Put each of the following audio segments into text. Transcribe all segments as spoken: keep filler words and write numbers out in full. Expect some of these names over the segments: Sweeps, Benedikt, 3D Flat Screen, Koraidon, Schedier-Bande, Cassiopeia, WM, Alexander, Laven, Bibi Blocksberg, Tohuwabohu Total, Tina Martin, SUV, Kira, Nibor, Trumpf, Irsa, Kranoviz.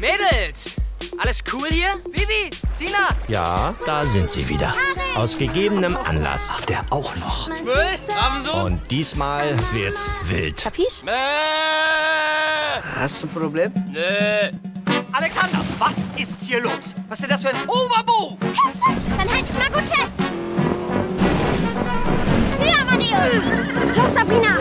Mädels! Alles cool hier? Bibi, Tina! Ja, da sind sie wieder. Aus gegebenem Anlass. Ach, der auch noch. Und diesmal wird's wild. Kapisch? Hast du ein Problem? Nee. Alexander, was ist hier los? Was ist denn das für ein TOHUWABOHU? Dann halt dich mal gut fest. Höher, Amadeus! Los, Sabrina!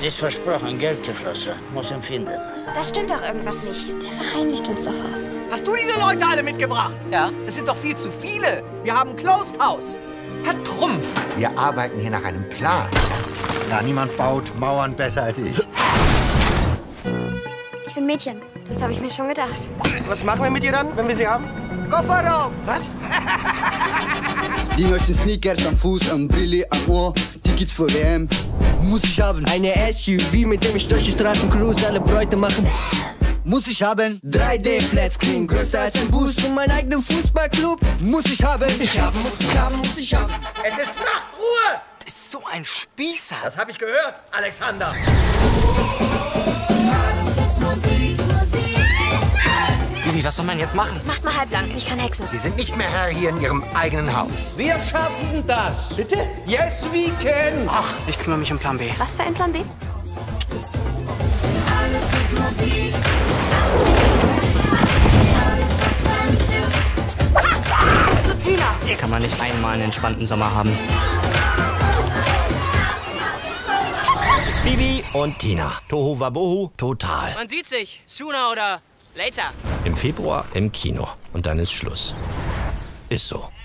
Sie ist versprochen, Geld geflossen. Muss empfinden. Da stimmt doch irgendwas nicht. Der verheimlicht uns doch was. Hast du diese Leute alle mitgebracht? Ja. Es sind doch viel zu viele. Wir haben Closed House. Herr Trumpf. Wir arbeiten hier nach einem Plan. Ja, niemand baut Mauern besser als ich. Ich bin Mädchen. Das habe ich mir schon gedacht. Was machen wir mit ihr dann, wenn wir sie haben? Kofferraum! Was? Die neuesten Sneakers am Fuß, am Brille, am Ohr. Tickets für W M. Muss ich haben. Eine S U V, mit dem ich durch die Straßen cruise, alle Bräute machen. Muss ich haben. drei D Flat Screen, größer als ein Bus und meinen eigenen Fußballclub. Muss ich haben. Ich haben, muss ich haben, muss ich haben. Es ist Nachtruhe! Das ist so ein Spießer. Das habe ich gehört, Alexander. Alles ist Musik. Bibi, was soll man jetzt machen? Macht mal halblang, ich kann hexen. Sie sind nicht mehr Herr hier in Ihrem eigenen Haus. Wir schaffen das. Bitte? Yes, we can. Ach, ich kümmere mich um Plan B. Was für ein Plan B? Alles ist Musik. Hier kann man nicht einmal einen entspannten Sommer haben. Bibi und Tina. Tohuwabohu total. Man sieht sich. Sooner oder later. Im Februar im Kino. Und dann ist Schluss. Ist so.